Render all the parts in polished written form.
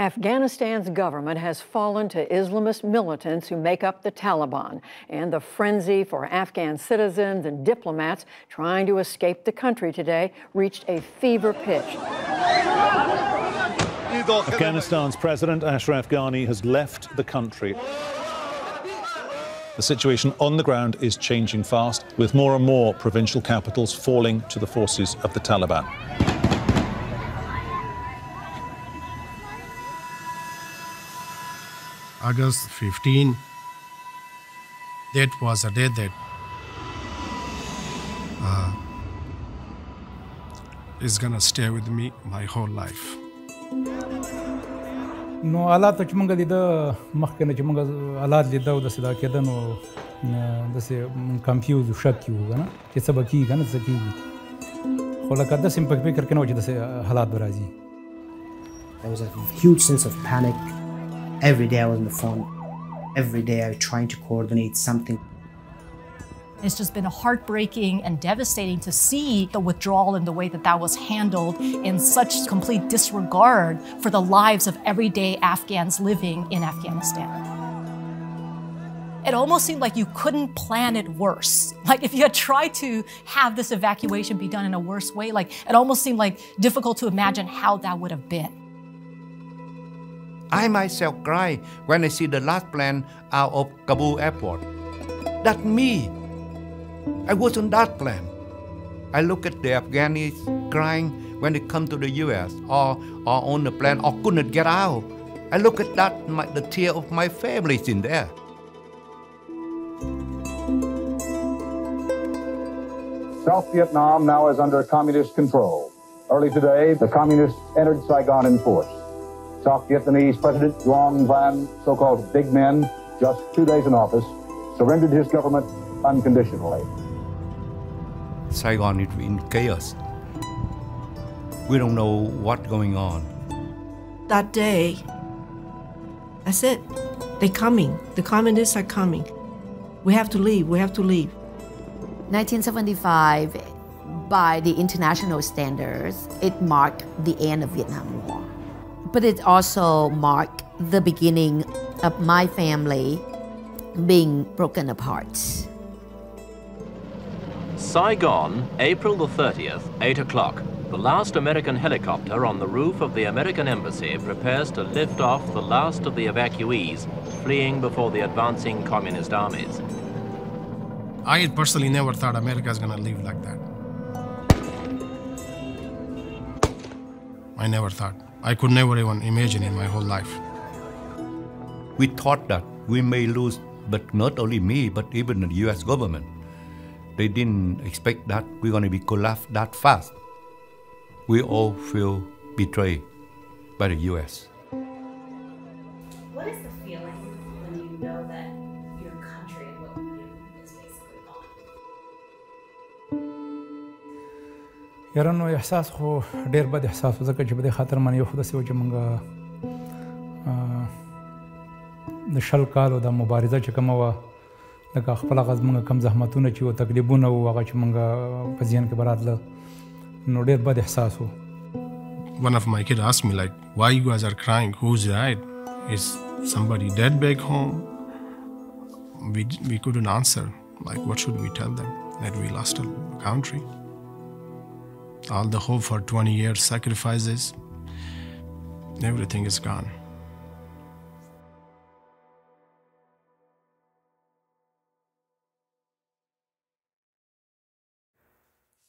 Afghanistan's government has fallen to Islamist militants who make up the Taliban, and the frenzy for Afghan citizens and diplomats trying to escape the country today reached a fever pitch. Afghanistan's President Ashraf Ghani has left the country. The situation on the ground is changing fast, with more and more provincial capitals falling to the forces of the Taliban. August 15, that was a day that is going to stay with me my whole life. No, Allah touch manga lida makhkane chunga Allah lida udasida kedan o dase confused shakki hoga na ke sabaki gana zaki khola kada simpak pe karke na wajh dase halat barazi. There was a huge sense of panic. Every day I was on the phone. Every day I was trying to coordinate something. It's just been heartbreaking and devastating to see the withdrawal and the way that that was handled in such complete disregard for the lives of everyday Afghans living in Afghanistan. It almost seemed like you couldn't plan it worse. Like if you had tried to have this evacuation be done in a worse way, like it almost seemed like difficult to imagine how that would have been. I myself cry when I see the last plane out of Kabul airport. That's me. I was on that plane. I look at the Afghans crying when they come to the U.S. or on the plane or couldn't get out. I look at that, the tear of my families in there. South Vietnam now is under communist control. Early today, the communists entered Saigon in force. South Vietnamese President Duong Van, so-called big men, just 2 days in office, surrendered his government unconditionally. Saigon is in chaos. We don't know what's going on. That day, I said, they're coming. The communists are coming. We have to leave. We have to leave. 1975, by the international standards, it marked the end of the Vietnam War. But it also marked the beginning of my family being broken apart. Saigon, April the 30th, 8 o'clock. The last American helicopter on the roof of the American embassy prepares to lift off the last of the evacuees fleeing before the advancing communist armies. I personally never thought America was going to leave like that. I never thought. I could never even imagine in my whole life. We thought that we may lose, but not only me, but even the U.S. government. They didn't expect that we're going to be collapsed that fast. We all feel betrayed by the U.S. What is the feeling when you know that your country and what you do is basically gone? Yaran no ihsas ho der bad ihsas zaka jibde khater man yo khuda se wajmanga د شل کال او د مبارزه چې کومه و لکه خپل غزمنه کم زحمتونه چې او تقریبونه او هغه چې مونږه په ځین کې براتله نو ډېر بد احساس و. One of my kids asked me, like, why you guys are crying? Who's died? Is somebody dead back home? We couldn't answer. Like, what should we tell them? That we lost a country. All the hope for 20 years, sacrifices, everything is gone.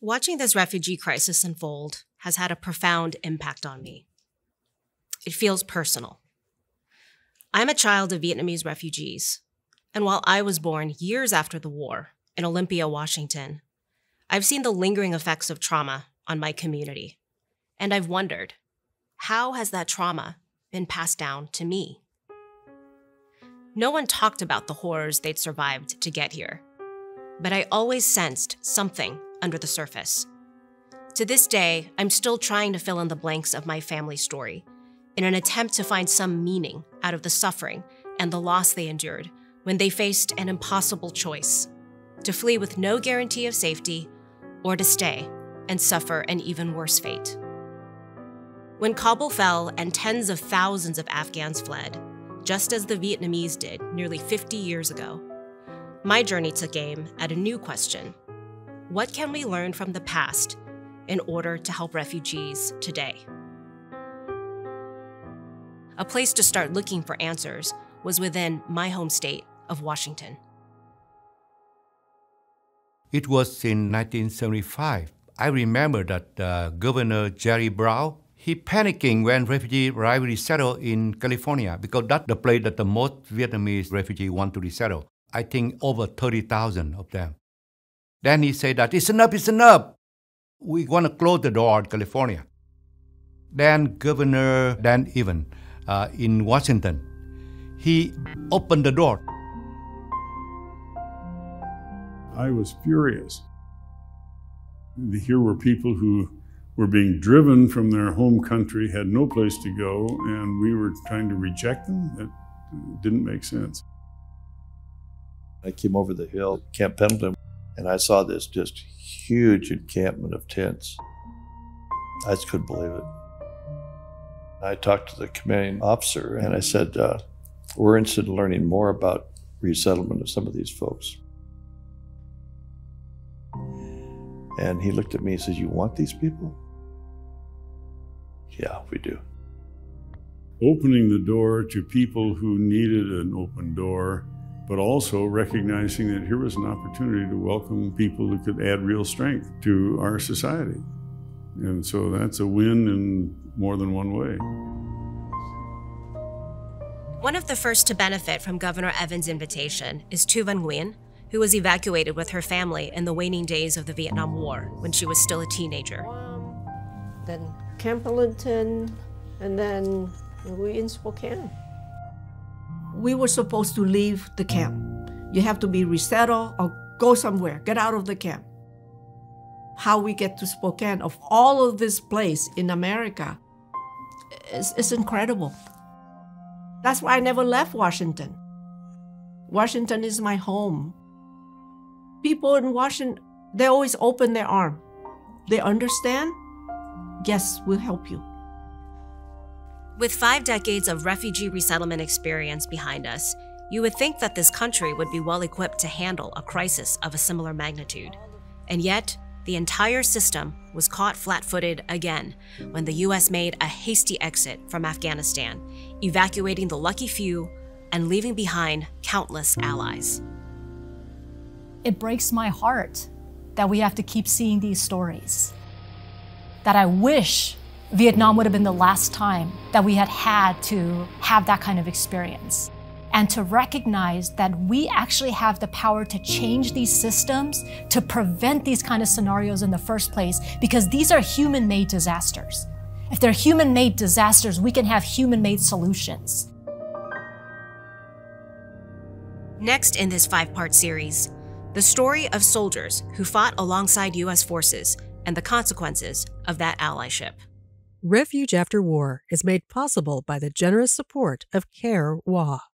Watching this refugee crisis unfold has had a profound impact on me. It feels personal. I'm a child of Vietnamese refugees, and while I was born years after the war in Olympia, Washington, I've seen the lingering effects of trauma on my community, and I've wondered, how has that trauma been passed down to me? No one talked about the horrors they'd survived to get here, but I always sensed something under the surface. To this day, I'm still trying to fill in the blanks of my family story in an attempt to find some meaning out of the suffering and the loss they endured when they faced an impossible choice: to flee with no guarantee of safety or to stay and suffer an even worse fate. When Kabul fell and tens of thousands of Afghans fled, just as the Vietnamese did nearly 50 years ago, my journey took aim at a new question. What can we learn from the past in order to help refugees today? A place to start looking for answers was within my home state of Washington. It was in 1975. I remember that Governor Jerry Brown, he panicking when refugee arrived settled in California because that's the place that the most Vietnamese refugee want to resettle. I think over 30,000 of them. Then he said that, it's enough, it's enough. We want to close the door in California. Then Governor Dan Evans in Washington, he opened the door. I was furious. Here were people who were being driven from their home country, had no place to go, and we were trying to reject them. That didn't make sense. I came over the hill, Camp Pendleton, and I saw this just huge encampment of tents. I just couldn't believe it. I talked to the commanding officer, and I said, we're interested in learning more about resettlement of some of these folks. And he looked at me and says, you want these people? Yeah, we do. Opening the door to people who needed an open door, but also recognizing that here was an opportunity to welcome people who could add real strength to our society. And so that's a win in more than one way. One of the first to benefit from Governor Evans' invitation is Tu Van Nguyen, who was evacuated with her family in the waning days of the Vietnam War when she was still a teenager. Then Camp Pendleton, and then we in Spokane. We were supposed to leave the camp. You have to be resettled or go somewhere, get out of the camp. How we get to Spokane, of all of this place in America, it's incredible. That's why I never left Washington. Washington is my home. People in Washington, they always open their arm. They understand? Yes, we'll help you. With 5 decades of refugee resettlement experience behind us, you would think that this country would be well equipped to handle a crisis of a similar magnitude. And yet, the entire system was caught flat-footed again when the U.S. made a hasty exit from Afghanistan, evacuating the lucky few and leaving behind countless allies. It breaks my heart that we have to keep seeing these stories. That I wish Vietnam would have been the last time that we had to have that kind of experience. And to recognize that we actually have the power to change these systems, to prevent these kind of scenarios in the first place, because these are human-made disasters. If they're human-made disasters, we can have human-made solutions. Next in this 5-part series, the story of soldiers who fought alongside U.S. forces and the consequences of that allyship. Refuge After War is made possible by the generous support of CARE-WA.